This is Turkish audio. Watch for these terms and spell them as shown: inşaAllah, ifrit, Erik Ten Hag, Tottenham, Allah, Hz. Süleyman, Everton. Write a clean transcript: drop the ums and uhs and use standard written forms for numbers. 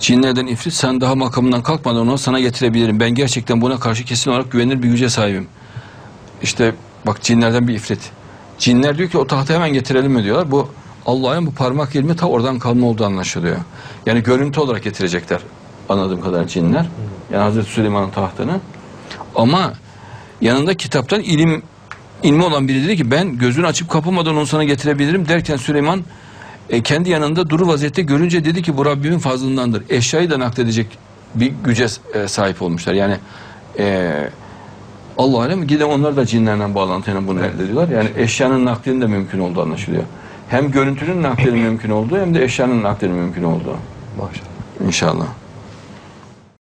Cinlerden ifrit, sen daha makamından kalkmadan onu sana getirebilirim. Ben gerçekten buna karşı kesin olarak güvenilir bir güce sahibim. İşte bak, cinlerden bir ifrit. Cinler diyor ki o tahtı hemen getirelim mi diyorlar. Bu Allah'ın bu parmak ilmi ta oradan kalma olduğu anlaşılıyor. Yani görüntü olarak getirecekler anladığım kadar cinler. Yani Hz. Süleyman'ın tahtını. Ama yanında kitaptan ilmi olan biri dedi ki ben gözünü açıp kapamadan onu sana getirebilirim derken Süleyman kendi yanında duru vaziyette görünce dedi ki bu Rabbimin fazlındandır. Eşyayı da nakledecek bir güce sahip olmuşlar. Yani Allah alem giden onlar da cinlerden bağlantıyla bunu elde ediyorlar. Yani eşyanın naklinin de mümkün olduğu anlaşılıyor. Hem görüntünün naklinin mümkün olduğu hem de eşyanın naklinin mümkün olduğu. Maşallah. İnşallah.